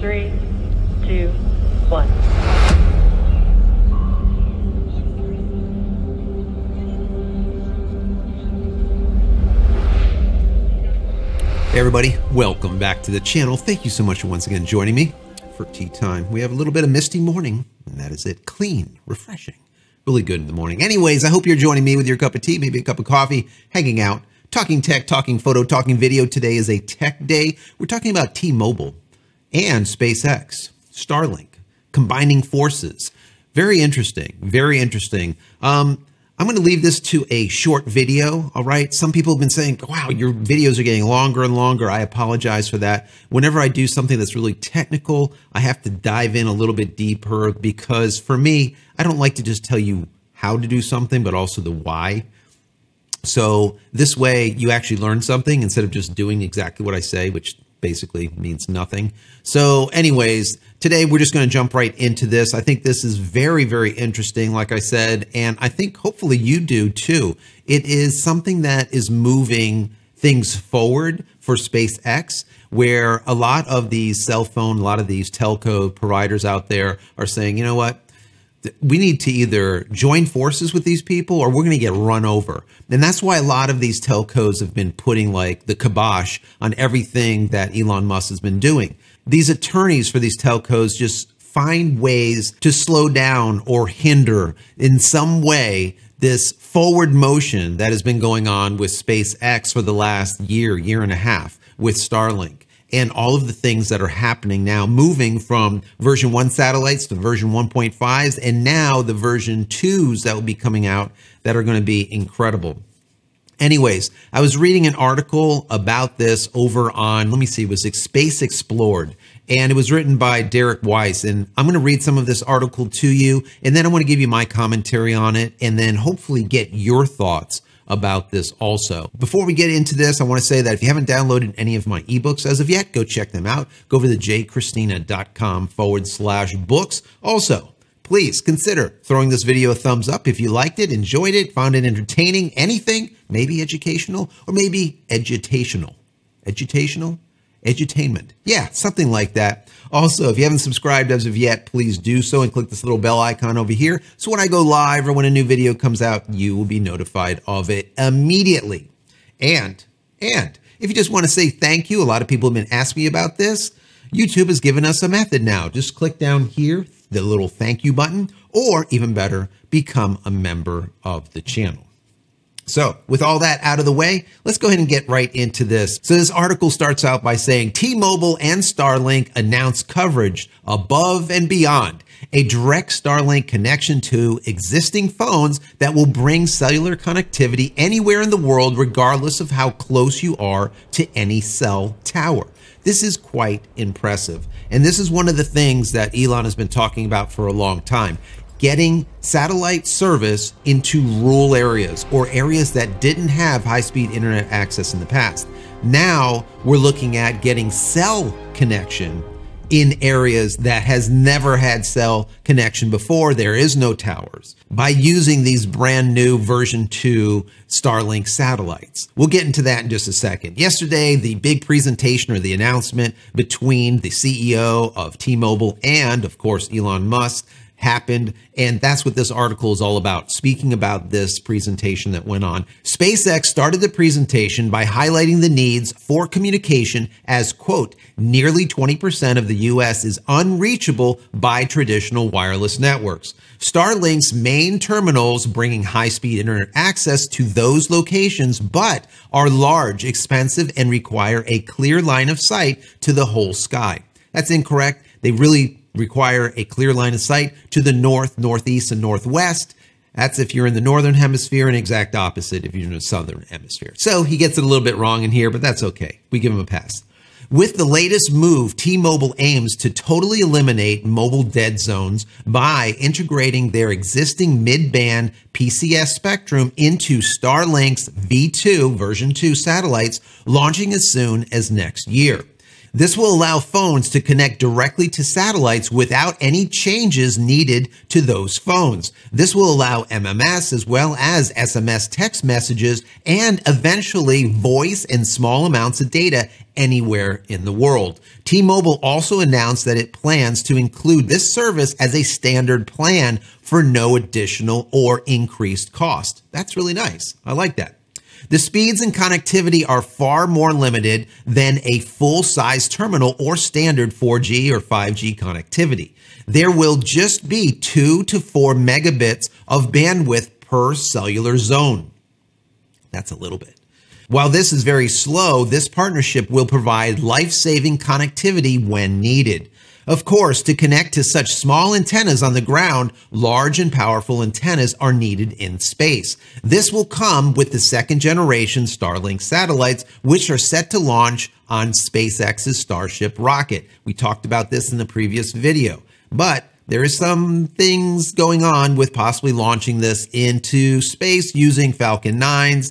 3, 2, 1. Hey everybody, welcome back to the channel. Thank you so much for once again joining me for tea time. We have a little bit of misty morning, and that is it. Clean, refreshing, really good in the morning. Anyways, I hope you're joining me with your cup of tea, maybe a cup of coffee, hanging out, talking tech, talking photo, talking video. Today is a tech day. We're talking about T-Mobile and SpaceX, Starlink, combining forces. Very interesting, very interesting. I'm going to leave this to a short video, all right? Some people have been saying, wow, your videos are getting longer and longer. I apologize for that. Whenever I do something that's really technical, I have to dive in a little bit deeper because for me, I don't like to just tell you how to do something, but also the why. So this way you actually learn something instead of just doing exactly what I say, which basically means nothing. So anyways, today we're just going to jump right into this. I think this is very, very interesting, like I said, and I think hopefully you do too. It is something that is moving things forward for SpaceX, where a lot of these cell phone, a lot of these telco providers out there are saying, you know what? We need to either join forces with these people or we're going to get run over. And that's why a lot of these telcos have been putting like the kibosh on everything that Elon Musk has been doing. These attorneys for these telcos just find ways to slow down or hinder in some way this forward motion that has been going on with SpaceX for the last year, year and a half with Starlink, and all of the things that are happening now, moving from version 1 satellites to version 1.5s, and now the version 2s that will be coming out that are going to be incredible. Anyways, I was reading an article about this over on, let me see, it was Space Explored, and it was written by Derek Weiss, and I'm going to read some of this article to you, and then I want to give you my commentary on it, and then hopefully get your thoughts about this also. Before we get into this, I want to say that if you haven't downloaded any of my ebooks as of yet, go check them out. Go over to jchristina.com/books. Also, please consider throwing this video a thumbs up if you liked it, enjoyed it, found it entertaining, anything, maybe educational or maybe edutational. Edutational? Edutainment. Yeah, something like that. Also, if you haven't subscribed as of yet, please do so and click this little bell icon over here. So when I go live or when a new video comes out, you will be notified of it immediately. And if you just want to say thank you, a lot of people have been asking me about this. YouTube has given us a method now. Just click down here, the little thank you button, or even better, become a member of the channel. So with all that out of the way, let's go ahead and get right into this. So this article starts out by saying T-Mobile and Starlink announce coverage above and beyond a direct Starlink connection to existing phones that will bring cellular connectivity anywhere in the world, regardless of how close you are to any cell tower. This is quite impressive. And this is one of the things that Elon has been talking about for a long time. Getting satellite service into rural areas or areas that didn't have high-speed internet access in the past. Now we're looking at getting cell connection in areas that has never had cell connection before. There is no towers by using these brand new version 2 Starlink satellites. We'll get into that in just a second. Yesterday, the big presentation or the announcement between the CEO of T-Mobile and of course Elon Musk happened, and that's what this article is all about, speaking about this presentation that went on. SpaceX started the presentation by highlighting the needs for communication as, quote, nearly 20% of the U.S. is unreachable by traditional wireless networks. Starlink's main terminals bringing high-speed internet access to those locations, but are large, expensive, and require a clear line of sight to the whole sky. That's incorrect. They really require a clear line of sight to the north, northeast, and northwest. That's if you're in the northern hemisphere, and exact opposite if you're in the southern hemisphere. So he gets it a little bit wrong in here, but that's okay. We give him a pass. With the latest move, T-Mobile aims to totally eliminate mobile dead zones by integrating their existing mid-band PCS spectrum into Starlink's V2 version 2 satellites, launching as soon as next year. This will allow phones to connect directly to satellites without any changes needed to those phones. This will allow MMS as well as SMS text messages and eventually voice and small amounts of data anywhere in the world. T-Mobile also announced that it plans to include this service as a standard plan for no additional or increased cost. That's really nice. I like that. The speeds and connectivity are far more limited than a full-size terminal or standard 4G or 5G connectivity. There will just be 2 to 4 megabits of bandwidth per cellular zone. That's a little bit. While this is very slow, this partnership will provide life-saving connectivity when needed. Of course, to connect to such small antennas on the ground, large and powerful antennas are needed in space. This will come with the second-generation Starlink satellites, which are set to launch on SpaceX's Starship rocket. We talked about this in the previous video, but there is some things going on with possibly launching this into space using Falcon 9s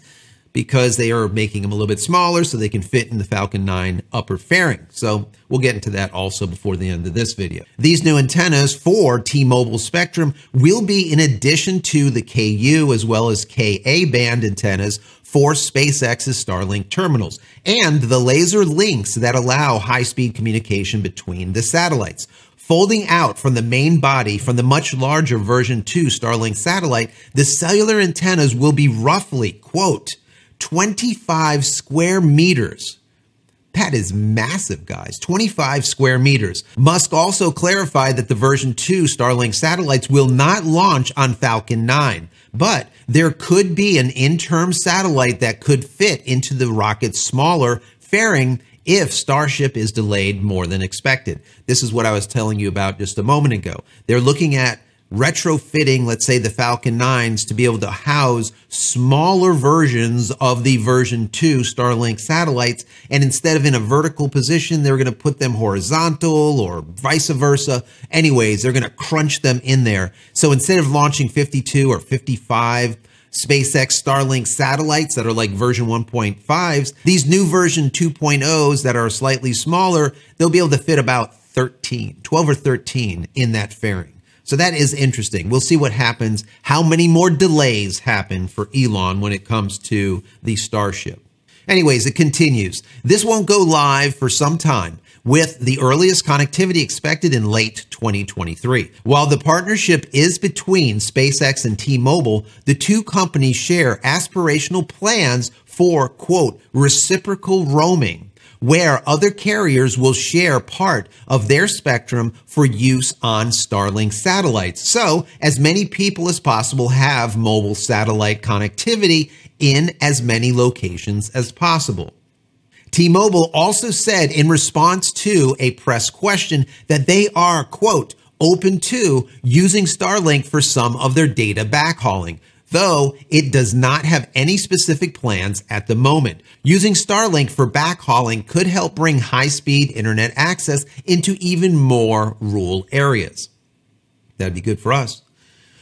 because they are making them a little bit smaller so they can fit in the Falcon 9 upper fairing. So we'll get into that also before the end of this video. These new antennas for T-Mobile spectrum will be in addition to the Ku as well as Ka band antennas for SpaceX's Starlink terminals and the laser links that allow high-speed communication between the satellites. Folding out from the main body from the much larger version 2 Starlink satellite, the cellular antennas will be roughly, quote, 25 square meters. That is massive, guys. 25 square meters. Musk also clarified that the version 2 Starlink satellites will not launch on Falcon 9, but there could be an interim satellite that could fit into the rocket's smaller fairing if Starship is delayed more than expected. This is what I was telling you about just a moment ago. They're looking at retrofitting, let's say, the Falcon 9s to be able to house smaller versions of the version 2 Starlink satellites. And instead of in a vertical position, they're going to put them horizontal or vice versa. Anyways, they're going to crunch them in there. So instead of launching 52 or 55 SpaceX Starlink satellites that are like version 1.5s, these new version 2.0s that are slightly smaller, they'll be able to fit about 12 or 13 in that fairing. So that is interesting. We'll see what happens, how many more delays happen for Elon when it comes to the Starship. Anyways, it continues. This won't go live for some time, with the earliest connectivity expected in late 2023. While the partnership is between SpaceX and T-Mobile, the two companies share aspirational plans for, quote, reciprocal roaming, where other carriers will share part of their spectrum for use on Starlink satellites. So as many people as possible have mobile satellite connectivity in as many locations as possible. T-Mobile also said in response to a press question that they are, quote, open to using Starlink for some of their data backhauling, though it does not have any specific plans at the moment. Using Starlink for backhauling could help bring high-speed internet access into even more rural areas. That'd be good for us.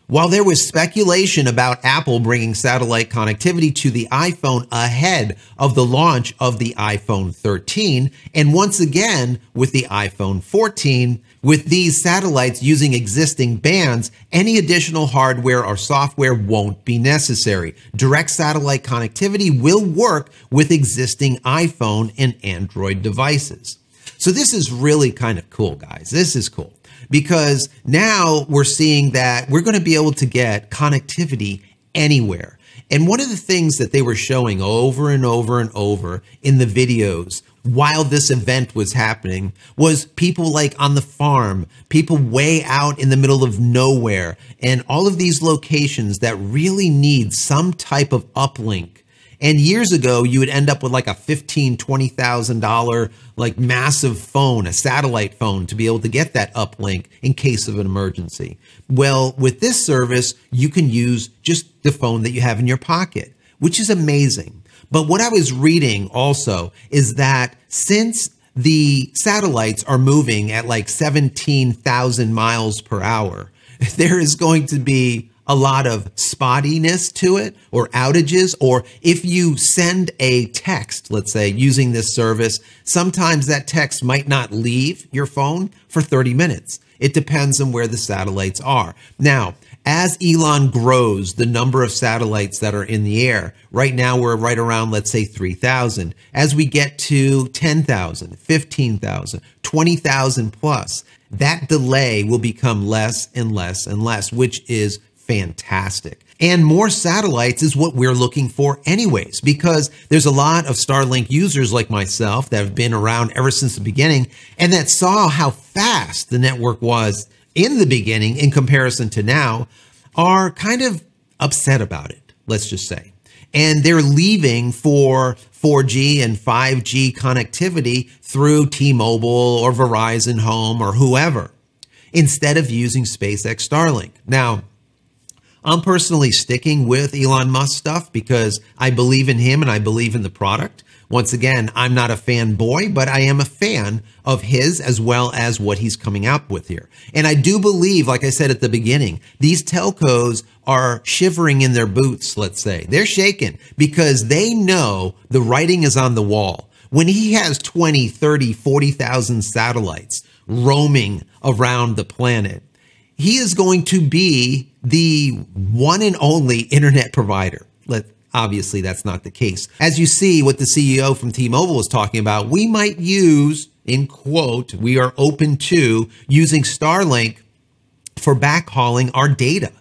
While there was speculation about Apple bringing satellite connectivity to the iPhone ahead of the launch of the iPhone 13, and once again with the iPhone 14, with these satellites using existing bands, any additional hardware or software won't be necessary. Direct satellite connectivity will work with existing iPhone and Android devices. So this is really kind of cool, guys. This is cool because now we're seeing that we're going to be able to get connectivity anywhere. And one of the things that they were showing over and over and over in the videos while this event was happening was people like on the farm, people way out in the middle of nowhere, and all of these locations that really need some type of uplink. And years ago, you would end up with like a $15,000, $20,000 like massive phone, a satellite phone, to be able to get that uplink in case of an emergency. Well, with this service, you can use just the phone that you have in your pocket, which is amazing. But what I was reading also is that since the satellites are moving at like 17,000 miles per hour, there is going to be a lot of spottiness to it or outages, or if you send a text, let's say, using this service, sometimes that text might not leave your phone for 30 minutes. It depends on where the satellites are. Now, as Elon grows the number of satellites that are in the air, right now we're right around, let's say, 3,000. As we get to 10,000, 15,000, 20,000 plus, that delay will become less and less and less, which is fantastic. And more satellites is what we're looking for anyways, because there's a lot of Starlink users like myself that have been around ever since the beginning and that saw how fast the network was in the beginning in comparison to now, are kind of upset about it, let's just say. And they're leaving for 4G and 5G connectivity through T-Mobile or Verizon Home or whoever, instead of using SpaceX Starlink. Now, I'm personally sticking with Elon Musk stuff because I believe in him and I believe in the product. Once again, I'm not a fanboy, but I am a fan of his as well as what he's coming out with here. And I do believe, like I said at the beginning, these telcos are shivering in their boots, let's say. They're shaken because they know the writing is on the wall. When he has 20, 30, 40,000 satellites roaming around the planet, he is going to be the one and only internet provider. Obviously, that's not the case. As you see what the CEO from T-Mobile was talking about, we might use, in quote, we are open to using Starlink for backhauling our data,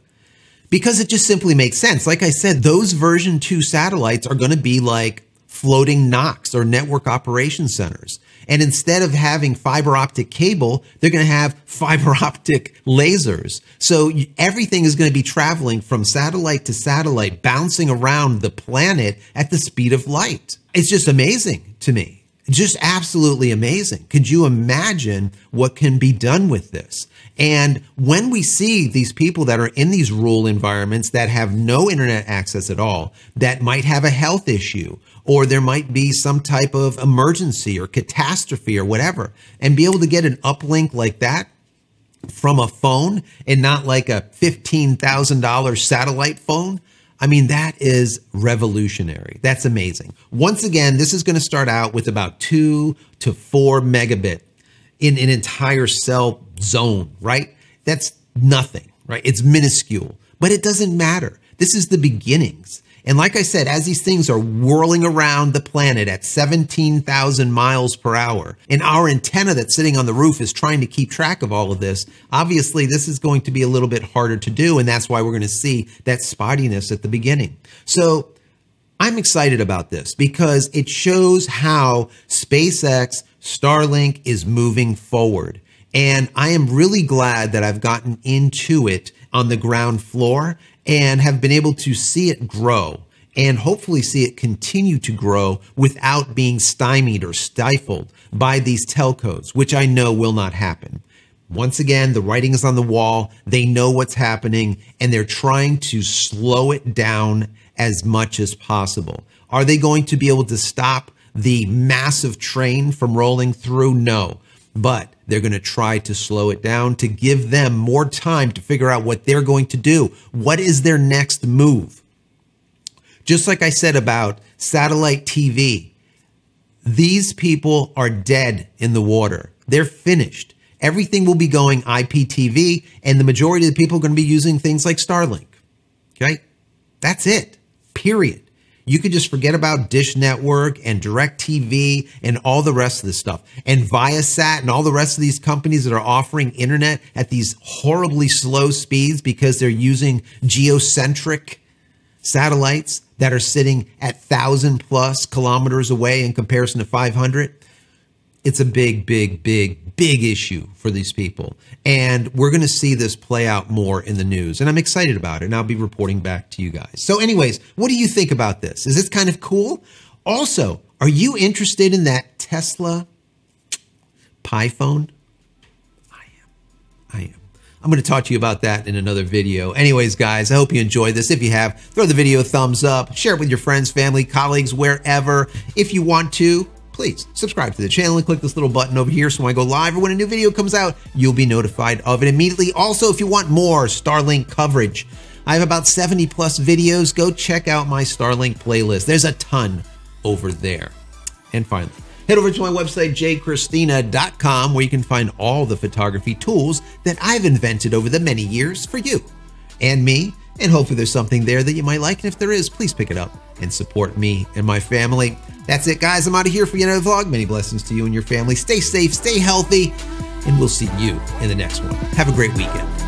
because it just simply makes sense. Like I said, those version 2 satellites are going to be like floating NOCs or network operation centers. And instead of having fiber optic cable, they're going to have fiber optic lasers. So everything is going to be traveling from satellite to satellite, bouncing around the planet at the speed of light. It's just amazing to me. Just absolutely amazing. Could you imagine what can be done with this? And when we see these people that are in these rural environments that have no internet access at all, that might have a health issue, or there might be some type of emergency or catastrophe or whatever, and be able to get an uplink like that from a phone and not like a $15,000 satellite phone, I mean, that is revolutionary. That's amazing. Once again, this is going to start out with about 2 to 4 megabit in an entire cell zone, right? That's nothing, right? It's minuscule, but it doesn't matter. This is the beginnings. And like I said, as these things are whirling around the planet at 17,000 miles per hour, and our antenna that's sitting on the roof is trying to keep track of all of this, obviously this is going to be a little bit harder to do, and that's why we're going to see that spottiness at the beginning. So I'm excited about this because it shows how SpaceX Starlink is moving forward. And I am really glad that I've gotten into it on the ground floor and have been able to see it grow and hopefully see it continue to grow without being stymied or stifled by these telcos, which I know will not happen. Once again, the writing is on the wall. They know what's happening, and they're trying to slow it down as much as possible. Are they going to be able to stop the massive train from rolling through? No. But they're going to try to slow it down to give them more time to figure out what they're going to do. What is their next move? Just like I said about satellite TV, these people are dead in the water. They're finished. Everything will be going IPTV, and the majority of the people are going to be using things like Starlink. Okay? That's it. Period. You could just forget about Dish Network and DirecTV and all the rest of this stuff, and Viasat and all the rest of these companies that are offering internet at these horribly slow speeds because they're using geocentric satellites that are sitting at 1,000+ kilometers away in comparison to 500. It's a big, big, big, big issue for these people. And we're going to see this play out more in the news. And I'm excited about it. And I'll be reporting back to you guys. So anyways, what do you think about this? Is this kind of cool? Also, are you interested in that Tesla Pi Phone? I am. I'm going to talk to you about that in another video. Anyways, guys, I hope you enjoyed this. If you have, throw the video a thumbs up. Share it with your friends, family, colleagues, wherever. If you want to, please subscribe to the channel and click this little button over here so when I go live or when a new video comes out, you'll be notified of it immediately. Also, if you want more Starlink coverage, I have about 70 plus videos. Go check out my Starlink playlist. There's a ton over there. And finally, head over to my website, jchristina.com, where you can find all the photography tools that I've invented over the many years for you and me. And hopefully there's something there that you might like. And if there is, please pick it up and support me and my family. That's it, guys. I'm out of here for another vlog. Many blessings to you and your family. Stay safe, stay healthy, and we'll see you in the next one. Have a great weekend.